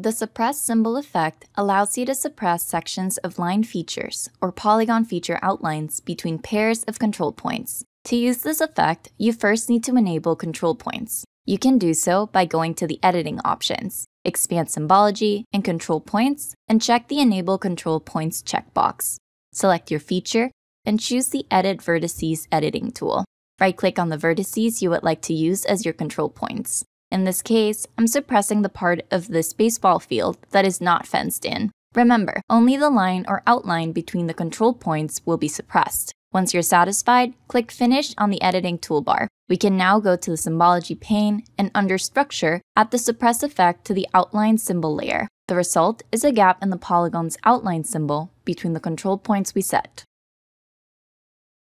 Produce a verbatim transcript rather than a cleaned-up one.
The suppressed symbol effect allows you to suppress sections of line features or polygon feature outlines between pairs of control points. To use this effect, you first need to enable control points. You can do so by going to the editing options, expand symbology and control points, and check the enable control points checkbox. Select your feature and choose the edit vertices editing tool. Right-click on the vertices you would like to use as your control points. In this case, I'm suppressing the part of this baseball field that is not fenced in. Remember, only the line or outline between the control points will be suppressed. Once you're satisfied, click Finish on the editing toolbar. We can now go to the symbology pane and under Structure, add the suppress effect to the outline symbol layer. The result is a gap in the polygon's outline symbol between the control points we set.